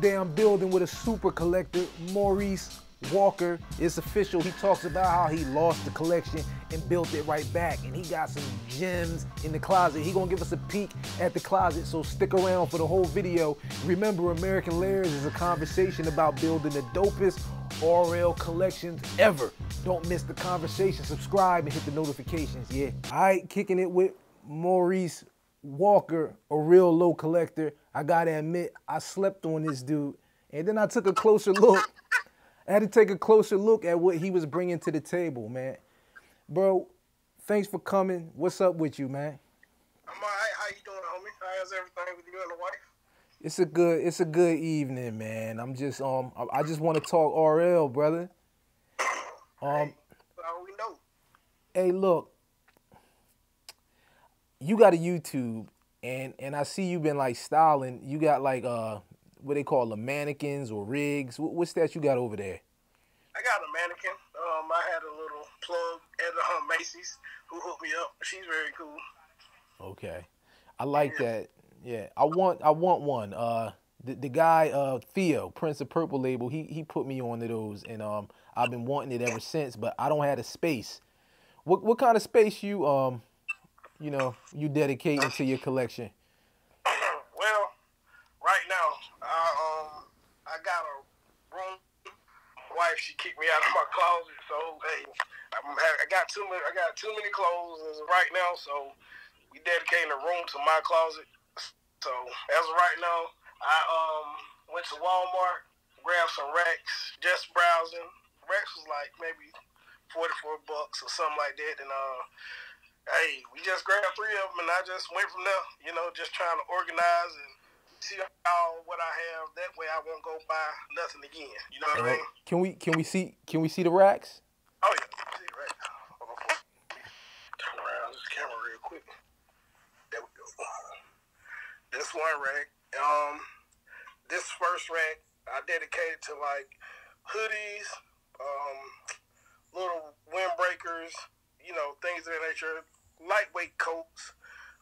damn building with a super collector, Maurice Walker. It's official. He talks about how he lost the collection and built it right back, and he got some gems in the closet. He gonna give us a peek at the closet, so stick around for the whole video. Remember, American Layers is a conversation about building the dopest RL collections ever. Don't miss the conversation. Subscribe and hit the notifications, yeah. All right, kicking it with Maurice Walker, a real low collector. I gotta admit, I slept on this dude, and then I took a closer look. I had to take a closer look at what he was bringing to the table, man. Bro, thanks for coming. What's up with you, man? I'm all right. How you doing, homie? How's everything with you and the wife? It's a good evening, man. I'm just I just want to talk RL, brother. Hey, how we know? Hey, look, you got a YouTube, and I see you've been like styling. You got like what they call the mannequins or rigs. What's that you got over there? I got a mannequin. I had a little plug at Macy's who hooked me up. She's very cool. Okay, I like that. Yeah, I want one. The guy Theo, Prince of Purple label, he put me on to those, and I've been wanting it ever since, but I don't have the space. What kind of space you you know, you dedicating to your collection? Well, right now I got a room. My wife, she kicked me out of my closet, so hey, I got too many clothes right now, so we dedicating a room to my closet. So as of right now, I went to Walmart, grabbed some racks, just browsing. Racks was like maybe $44 or something like that. And hey, we just grabbed three of them, and I just went from there. You know, just trying to organize and see all what I have. That way, I won't go buy nothing again. You know what I mean? Can we see the racks? Oh yeah, we can see the racks. Hold on, turn around this camera real quick. There we go. This one rack, this first rack, I dedicated to like hoodies, little windbreakers, you know, things of that nature, lightweight coats.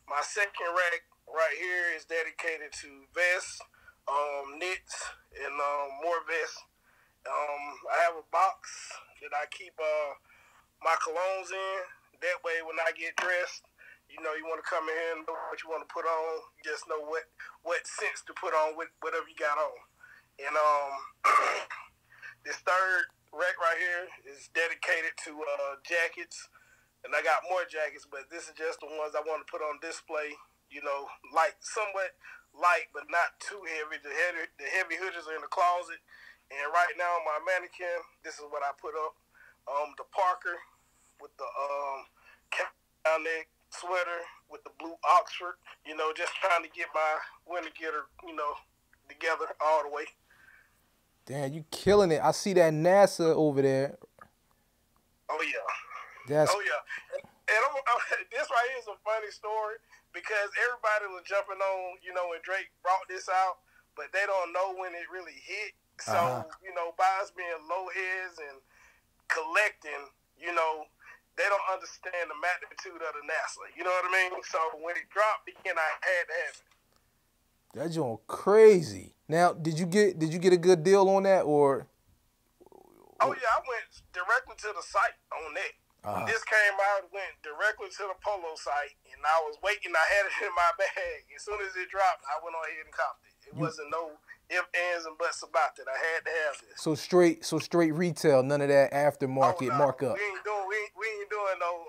My second rack right here is dedicated to vests, knits, and more vests. I have a box that I keep my colognes in. That way, when I get dressed, you know, you want to come in here and know what you want to put on. You just know what scents to put on with whatever you got on. And this third rack right here is dedicated to jackets. And I got more jackets, but this is just the ones I want to put on display. You know, like somewhat light, but not too heavy. The heavy hoodies are in the closet. And right now, my mannequin, this is what I put up. The Parker with the cap down there. Sweater with the blue Oxford, you know, just trying to get my winter getter, you know, together all the way. Damn, you killing it. I see that NASA over there. Oh, yeah. Oh, yeah. And this right here is a funny story because everybody was jumping on, you know, when Drake brought this out, but they don't know when it really hit. So, you know, by us being low heads and collecting, you know, they don't understand the magnitude of the NASA. You know what I mean? So when it dropped again, I had to have it. That joint crazy. Now, did you get a good deal on that or? Oh yeah, I went directly to the site on that. When this came out, went directly to the Polo site, and I was waiting. I had it in my bag. As soon as it dropped, I went on ahead and copped it. It wasn't no ifs, ands, and buts about that. I had to have this. So straight retail, none of that aftermarket markup. We ain't doing no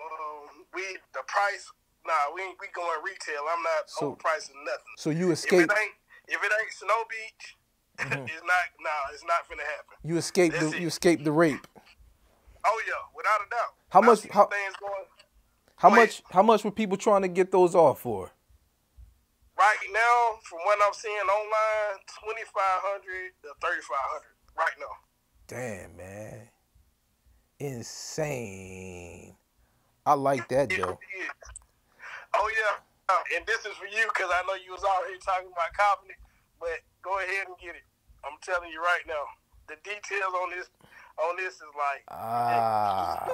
the price. Nah, we going retail. I'm not overpricing nothing. So you escape. If it ain't Snow Beach, it's not. Nah, it's not finna happen. You escape the rape. Oh yeah, without a doubt. How much were people trying to get those off for? Right now, from what I'm seeing online, $2,500 to $3,500 right now. Damn, man. Insane. I like that, Joe. Oh, yeah. And this is for you because I know you was out here talking about covenant, but go ahead and get it. I'm telling you right now. The details on this is like... Ah.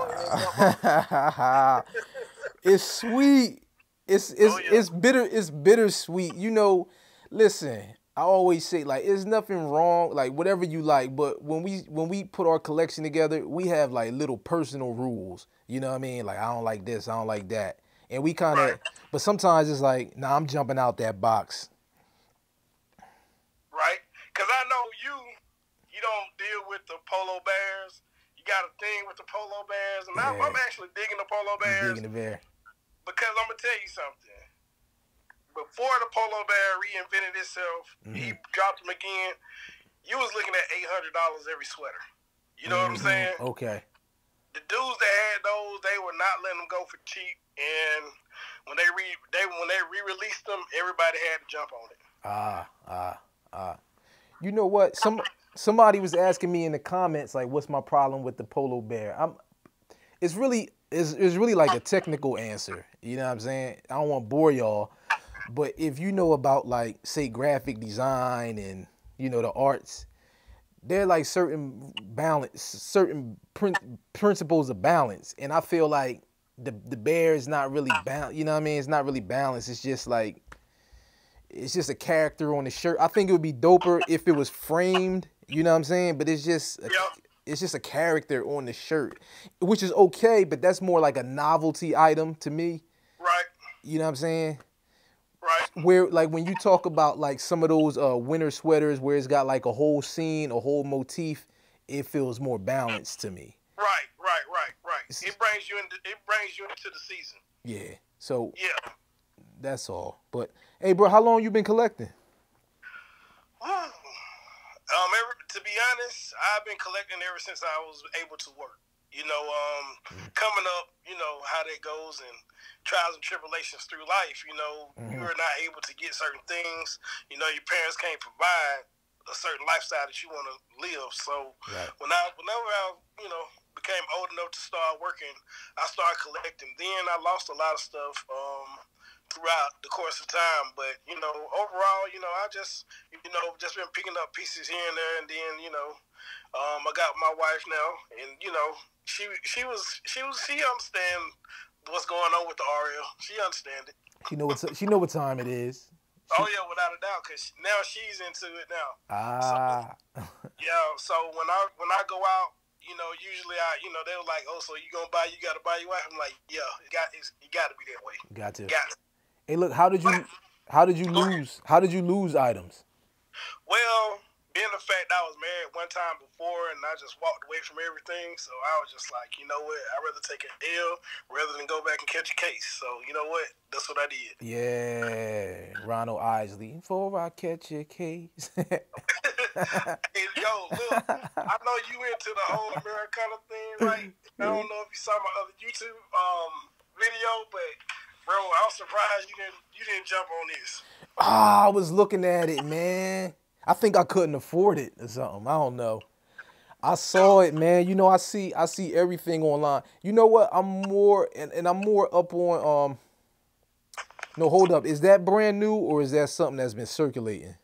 It's sweet. It's bittersweet. You know, listen, I always say, like, there's nothing wrong, like, whatever you like, but when we put our collection together, we have, like, little personal rules, you know what I mean? Like, I don't like this, I don't like that. And we kind of, but sometimes it's like, nah, I'm jumping out that box. Right? Because I know you don't deal with the Polo Bears. You got a thing with the Polo Bears, and yeah. I'm actually digging the Polo Bears. Digging the bear. Because I'm going to tell you something. Before the Polo Bear reinvented itself, he dropped them again. You was looking at $800 every sweater. You know what I'm saying? Okay. The dudes that had those, they were not letting them go for cheap. And when they re-released them, everybody had to jump on it. You know what? Somebody was asking me in the comments, like, "What's my problem with the Polo Bear?" It's really like a technical answer. You know what I'm saying? I don't want to bore y'all. But if you know about, like, say, graphic design and, you know, the arts, there are, like, certain balance, certain principles of balance. And I feel like the bear is not really balanced. You know what I mean? It's not really balanced. It's just, like, it's just a character on the shirt. I think it would be doper if it was framed. You know what I'm saying? But it's just a character on the shirt, which is okay, but that's more like a novelty item to me. Right. You know what I'm saying? Right. Where, like, when you talk about, like, some of those winter sweaters where it's got, like, a whole scene, a whole motif, it feels more balanced to me. Right. It brings you into the season. Yeah. So. Yeah. That's all. But hey, bro, how long you been collecting? To be honest, I've been collecting ever since I was able to work. You know, coming up, you know, how that goes and trials and tribulations through life, you know, you are not able to get certain things. You know, your parents can't provide a certain lifestyle that you want to live. So whenever I, you know, became old enough to start working, I started collecting. Then I lost a lot of stuff throughout the course of time. But, you know, overall, you know, I just been picking up pieces here and there. And then, you know, I got my wife now, and, you know, She understand what's going on with the Ariel. She understand it. She know what time it is. Oh yeah, without a doubt. Cause now she's into it now. Ah. So, yeah. So when I go out, you know, usually they were like, "Oh, so you gonna buy? You gotta buy your wife." I'm like, "Yeah, you got to be that way." Got to. Hey, look, how did you lose items? Well, being the fact I was married one time before and I just walked away from everything, so I was just like, you know what, I'd rather take an L rather than go back and catch a case. So, you know what, that's what I did. Yeah, Ronald Isley, before I catch a case. Yo, look, I know you into the whole Americana thing, right? I don't know if you saw my other YouTube video, but bro, I'm surprised you didn't jump on this. Ah, I was looking at it, man. I think I couldn't afford it or something. I don't know. I saw it, man. You know, I see everything online. You know what? I'm more up on no, hold up. Is that brand new or is that something that's been circulating?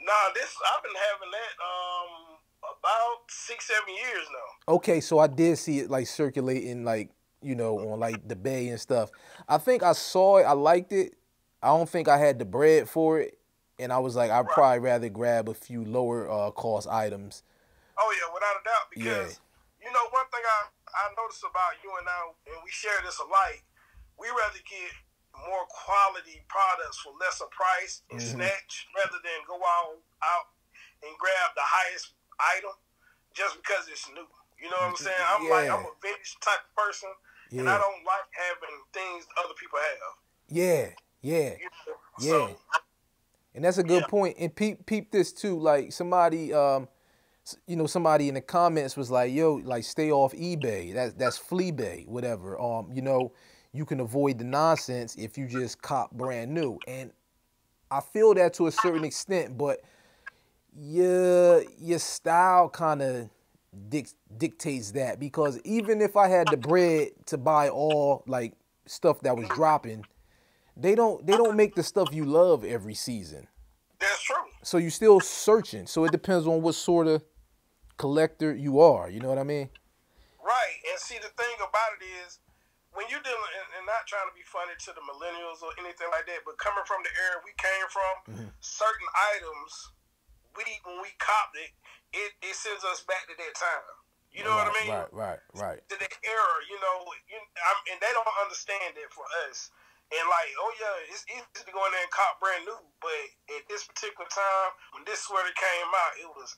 Nah, I've been having that about 6-7 years now. Okay, so I did see it like circulating, like, you know, on like the Bay and stuff. I think I saw it, I liked it. I don't think I had the bread for it. And I was like, I'd probably rather grab a few lower cost items. Oh, yeah, without a doubt. Because, you know, one thing I noticed about you and I, and we share this alike, we rather get more quality products for lesser price and snatch rather than go out and grab the highest item just because it's new. You know what I'm saying? I'm a vintage type of person, and I don't like having things other people have. So, and that's a good point. And peep this too. Like somebody in the comments was like, "Yo, like stay off eBay. That's Fleabay, whatever. You know, you can avoid the nonsense if you just cop brand new." And I feel that to a certain extent, but your style kind of dictates that, because even if I had the bread to buy all like stuff that was dropping, They don't make the stuff you love every season. That's true. So you're still searching. So it depends on what sort of collector you are. You know what I mean? Right. And see, the thing about it is, when you dealing, and not trying to be funny to the millennials or anything like that, but coming from the era we came from, certain items, when we copped it, it sends us back to that time. You know what I mean? Right. To the era, you know, and they don't understand it for us. And like, oh yeah, it's easy to go in there and cop brand new, but at this particular time, when this sweater came out, it was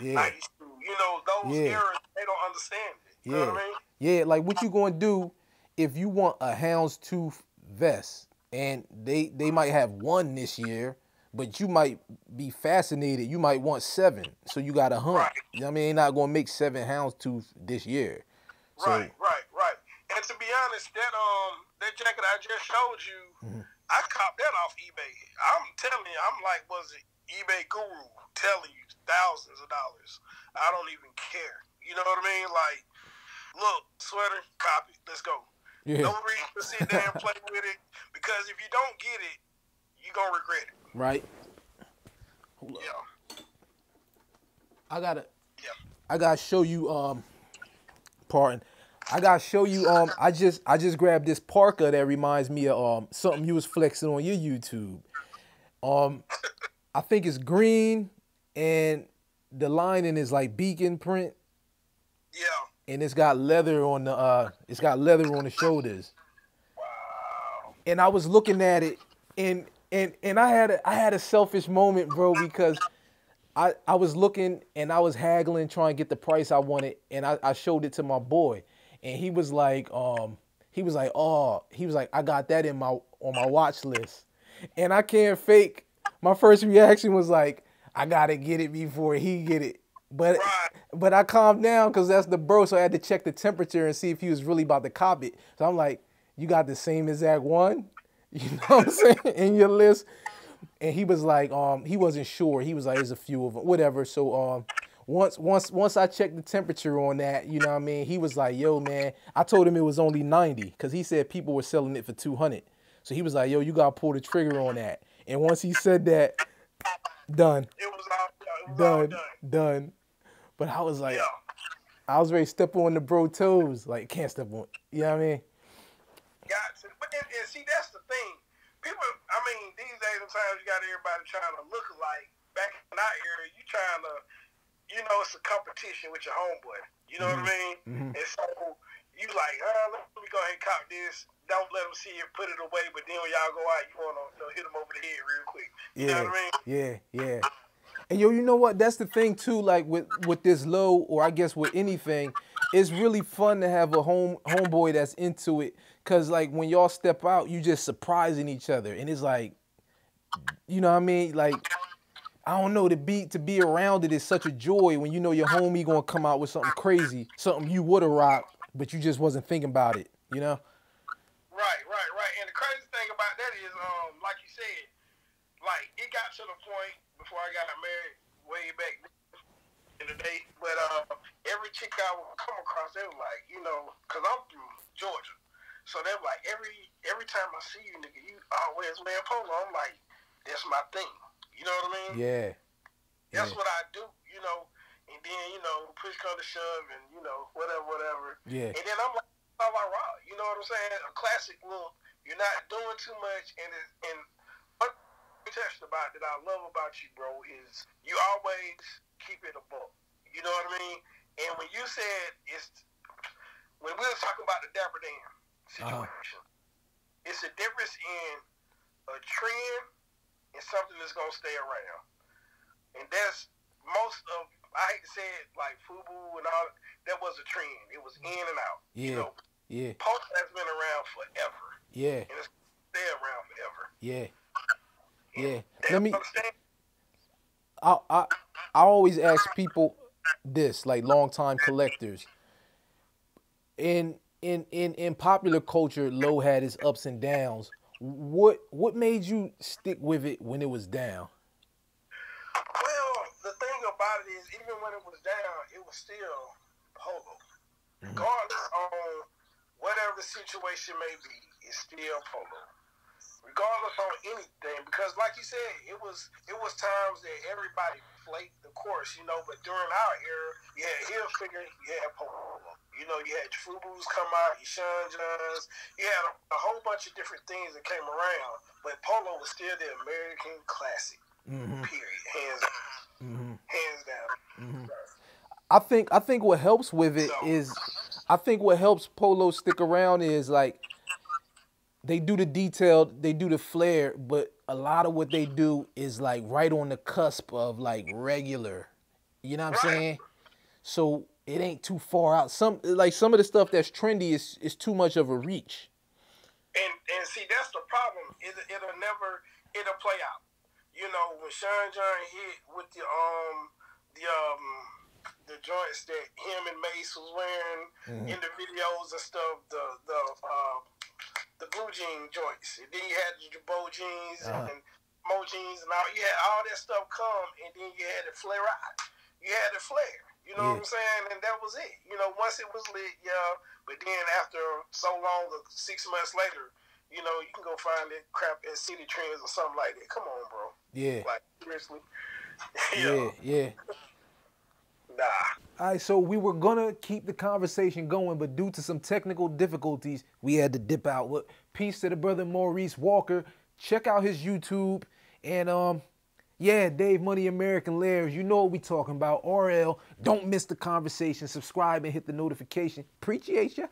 88. Yeah. 92. You know, those eras, they don't understand it. You know what I mean? Yeah, like what you gonna do if you want a houndstooth vest and they might have one this year, but you might be fascinated, you might want 7. So you got 100. Right. You know what I mean? They're not gonna make 7 houndstooth this year. So, right. And to be honest, that jacket I just showed you, I copped that off eBay. I'm telling you, I'm like, was it eBay guru telling you thousands of dollars? I don't even care. You know what I mean? Like, look, sweater, copy, let's go. Yeah. No reason to sit there and play with it, because if you don't get it, you're going to regret it. Right. Hold up. Yeah. I gotta show you, pardon. I gotta show you. I just grabbed this parka that reminds me of something you was flexing on your YouTube. I think it's green, and the lining is like beacon print. Yeah. And it's got leather on the shoulders. Wow. And I was looking at it, and I had a selfish moment, bro, because I was looking and I was haggling trying to get the price I wanted, and I showed it to my boy. And he was like, I got that on my watch list. And I can't fake. My first reaction was like, I gotta get it before he get it. But but I calmed down because that's the bro. So I had to check the temperature and see if he was really about to cop it. So I'm like, you got the same exact one, you know what I'm saying, in your list. And he was like, he wasn't sure. He was like, there's a few of them, whatever. So Once I checked the temperature on that, you know what I mean, he was like, yo, man, I told him it was only 90 because he said people were selling it for 200. So he was like, yo, you got to pull the trigger on that. And once he said that, done. It was all done. Done. But I was like, I was ready to step on the bro toes. Like, can't step on it. You know what I mean? Gotcha. But then, and see, that's the thing. People, I mean, these days sometimes you got everybody trying to look alike. Back in our era, you trying to, you know, it's a competition with your homeboy. You know what I mean? And so you like, let me go ahead and cop this. Don't let them see it, put it away. But then when y'all go out, you want to hit them over the head real quick. You know what I mean? Yeah. And yo, you know what? That's the thing too. Like with this low, or I guess with anything, it's really fun to have a homeboy that's into it. Cause like when y'all step out, you just surprising each other, and it's like, you know what I mean? Like, I don't know, to be around it is such a joy when you know your homie gonna come out with something crazy, something you would have rocked, but you just wasn't thinking about it, you know? Right. And the crazy thing about that is, like you said, like it got to the point before I got married way back in the day, but every chick I would come across, they were like, you know, cause I'm from Georgia, so they were like, every time I see you, nigga, you always wearing polo. I'm like, that's my thing. You know what I mean? Yeah. That's what I do, you know. And then, you know, push come to shove and, you know, whatever. Yeah. And then I'm like, oh, I rock. You know what I'm saying? A classic look. You're not doing too much. And what you touched about that I love about you, bro, is you always keep it above. You know what I mean? And when you said when we were talking about the Dapper Dan situation, it's a difference in a trend and something that's gonna stay around, and that's most of. I hate to say it, like FUBU and all that was a trend. It was in and out. Yeah, you know, yeah. Polo has been around forever. Yeah, and it's stay around forever. Yeah, yeah. Let me. I always ask people this, like longtime collectors. In popular culture, low had its ups and downs. What made you stick with it when it was down? Well, the thing about it is, even when it was down, it was still polo. Regardless on whatever the situation may be, it's still polo. Regardless on anything, because like you said, it was times that everybody inflate the course, you know, but during our era, you had Hill Figure, you had Polo. You know, you had FUBUs come out, Yishan Jones, you had a whole bunch of different things that came around, but Polo was still the American classic, period, hands down. Hands down. I think what helps with it is, I think what helps Polo stick around is, like, they do the detail, they do the flair, but a lot of what they do is, like, right on the cusp of, like, regular. You know what I'm saying? So it ain't too far out. Some of the stuff that's trendy is too much of a reach. And see, that's the problem. It'll play out. You know, when Sean John hit with the joints that him and Mace was wearing in the videos and stuff, the blue jean joints, and then you had the Jabot jeans and Mo jeans, and all you had all that stuff come, and then you had the flare out, you had the flare, you know what I'm saying, and that was it. You know, once it was lit, yeah. But then after so long, 6 months later, you know, you can go find that crap at City Trends or something like that. Come on, bro. Yeah. Like seriously. Yeah. Nah. All right, so we were gonna keep the conversation going, but due to some technical difficulties, we had to dip out. Look, peace to the brother Maurice Walker. Check out his YouTube, and yeah, Dave Money, American Layers. You know what we talking about. RL, don't miss the conversation. Subscribe and hit the notification. Appreciate ya.